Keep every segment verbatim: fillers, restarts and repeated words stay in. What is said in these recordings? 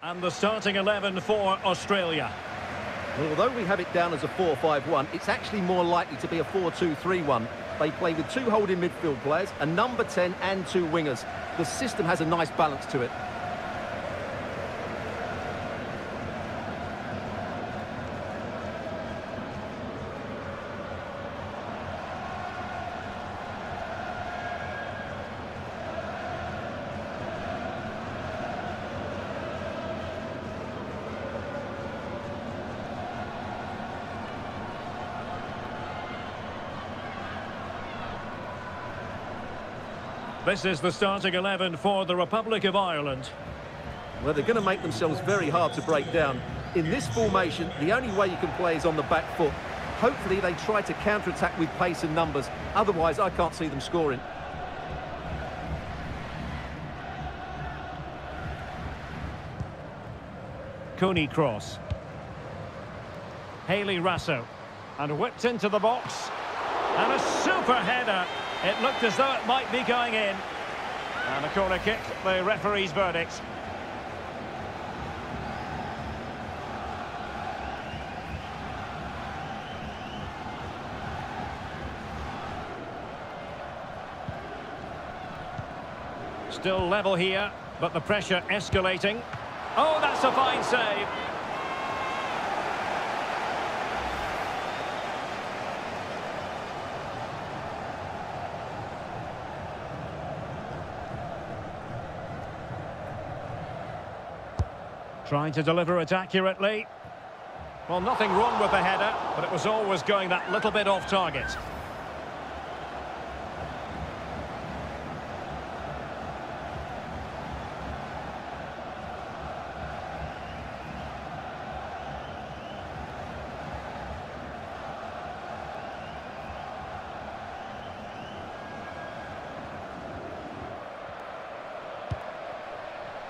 And the starting eleven for Australia. Well, although we have it down as a four five one, it's actually more likely to be a four two three one. They play with two holding midfield players, a number ten and two wingers. The system has a nice balance to it. This is the starting eleven for the Republic of Ireland. Well, they're going to make themselves very hard to break down. In this formation, the only way you can play is on the back foot. Hopefully they try to counter-attack with pace and numbers. Otherwise, I can't see them scoring. Cooney-Cross. Haley Russo. And whipped into the box. And a super header. It looked as though it might be going in. And a corner kick, the referee's verdict. Still level here, but the pressure escalating. Oh, that's a fine save. Trying to deliver it accurately. Well, nothing wrong with the header, but it was always going that little bit off target.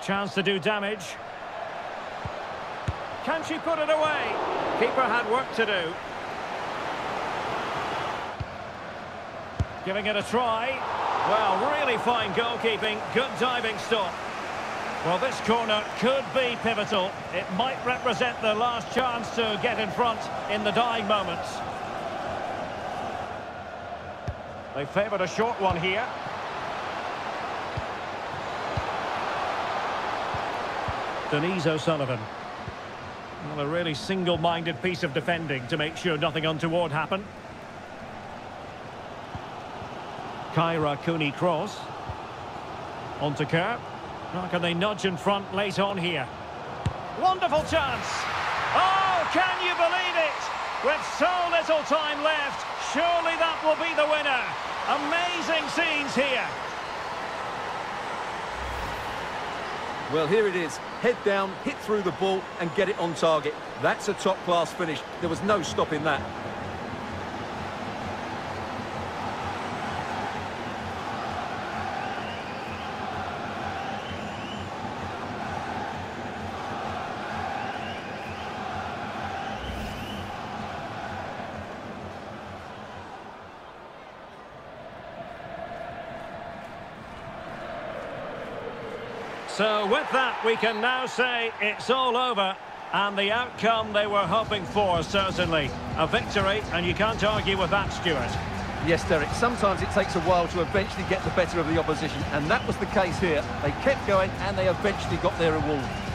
Chance to do damage. Can she put it away? Keeper had work to do. Giving it a try. Well, really fine goalkeeping. Good diving stop. Well, this corner could be pivotal. It might represent the last chance to get in front in the dying moments. They favoured a short one here. Denise O'Sullivan. Well, a really single-minded piece of defending to make sure nothing untoward happened. Kyra Cooney-Cross. On to Kerr. Now can they nudge in front late on here? Wonderful chance! Oh, can you believe it? With so little time left, surely that will be the winner. Amazing scenes here. Well, here it is. Head down, hit through the ball, and get it on target. That's a top-class finish. There was no stopping that. So with that, we can now say it's all over, and the outcome they were hoping for, certainly. A victory, and you can't argue with that, Stuart. Yes, Derek, sometimes it takes a while to eventually get the better of the opposition, and that was the case here. They kept going, and they eventually got their reward.